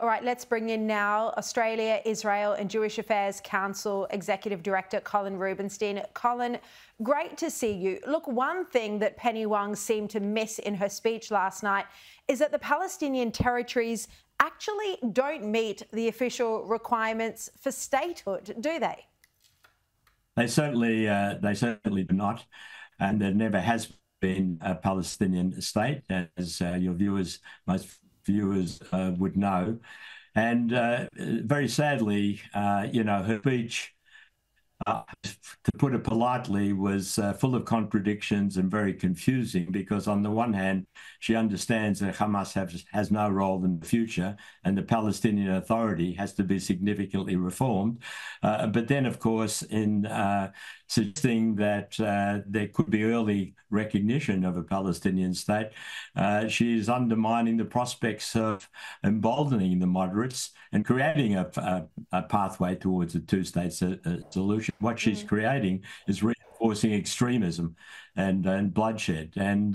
All right, let's bring in now Australia, Israel and Jewish Affairs Council Executive Director Colin Rubenstein. Colin, great to see you. Look, one thing that Penny Wong seemed to miss in her speech last night is that the Palestinian territories actually don't meet the official requirements for statehood, do they? They certainly do not, and there never has been a Palestinian state, as your viewers, most viewers would know. And very sadly, you know, her speech, to put it politely, was full of contradictions and very confusing, because on the one hand, she understands that Hamas has no role in the future and the Palestinian Authority has to be significantly reformed. But then, of course, in suggesting that there could be early recognition of a Palestinian state, she is undermining the prospects of emboldening the moderates and creating a pathway towards a two-state solution. What she's creating is reinforcing extremism and bloodshed, and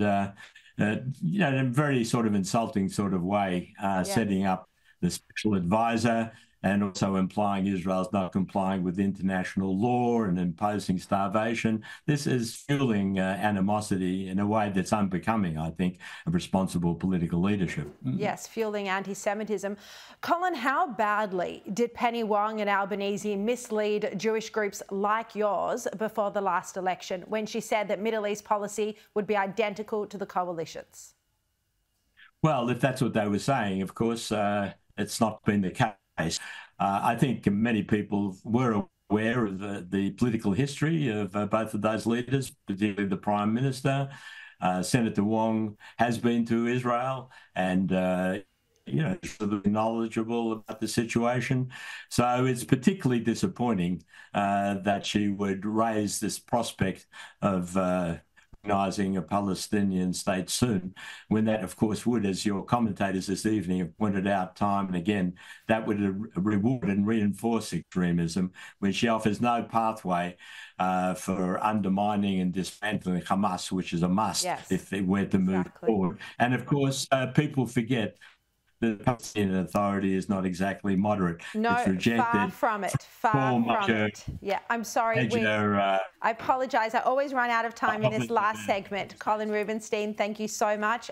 you know, in a very sort of insulting sort of way, setting up the special advisor and also implying Israel's not complying with international law and imposing starvation. This is fueling animosity in a way that's unbecoming, I think, of responsible political leadership. Yes, fueling anti-Semitism. Colin, how badly did Penny Wong and Albanese mislead Jewish groups like yours before the last election, when she said that Middle East policy would be identical to the coalition's? Well, if that's what they were saying, of course, it's not been the case. I think many people were aware of the political history of both of those leaders, particularly the Prime Minister. Senator Wong has been to Israel and, you know, sort of knowledgeable about the situation. So it's particularly disappointing that she would raise this prospect of recognizing a Palestinian state soon, when that, of course, would, as your commentators this evening have pointed out time and again, that would reward and reinforce extremism, when she offers no pathway for undermining and dismantling Hamas, which is a must if they were to move forward. And, of course, people forget that the Palestinian Authority is not exactly moderate. No, it's rejected. Far from it. Far from it. Yeah, I'm sorry. I apologise. I always run out of time in this last segment. Colin Rubenstein, thank you so much.